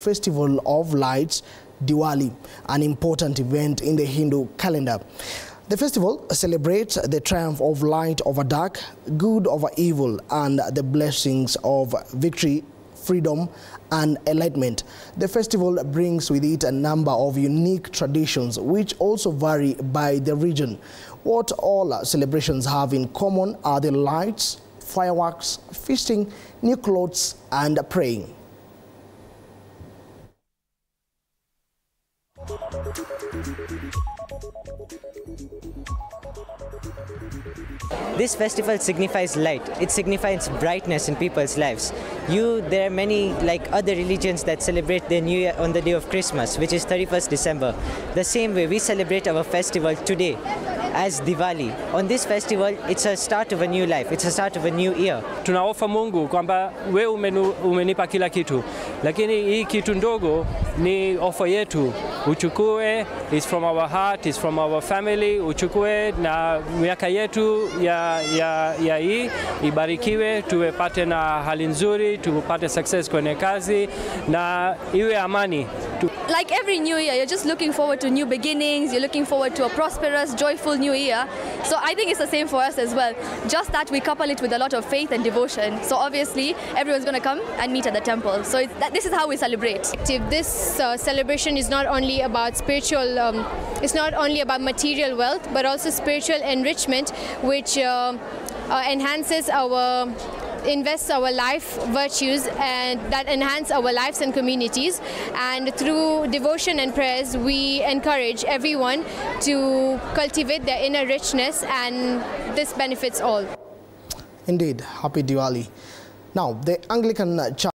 Festival of Lights, Diwali, an important event in the Hindu calendar. The festival celebrates the triumph of light over dark, good over evil, and the blessings of victory, freedom, and enlightenment. The festival brings with it a number of unique traditions which also vary by the region. What all celebrations have in common are the lights, fireworks, feasting, new clothes, and praying. This festival signifies light. It signifies brightness in people's lives. There are many other religions that celebrate their New Year on the day of Christmas, which is 31st December. The same way we celebrate our festival today as Diwali. On this festival, it's a start of a new life. It's a start of a new year. Tunaofa Mungu kwamba we umenipa kila kitu. Lakini hii kitu ndogo ni ofa yetu. Uchukue, it's from our heart, it's from our family. Uchukue na miaka yetu ya hii ibarikiwe, tuwepate na hali nzuri, tuwepate success kwenye kazi na iwe amani. Like every new year, you're just looking forward to new beginnings, you're looking forward to a prosperous, joyful new year. So I think it's the same for us as well, just that we couple it with a lot of faith and devotion. So obviously, everyone's going to come and meet at the temple. So this is how we celebrate. This celebration is not only about spiritual, it's not only about material wealth, but also spiritual enrichment, which enhances our invests our life virtues and that enhance our lives and communities, and through devotion and prayers we encourage everyone to cultivate their inner richness, and this benefits all. Indeed, happy Diwali. Now the Anglican Church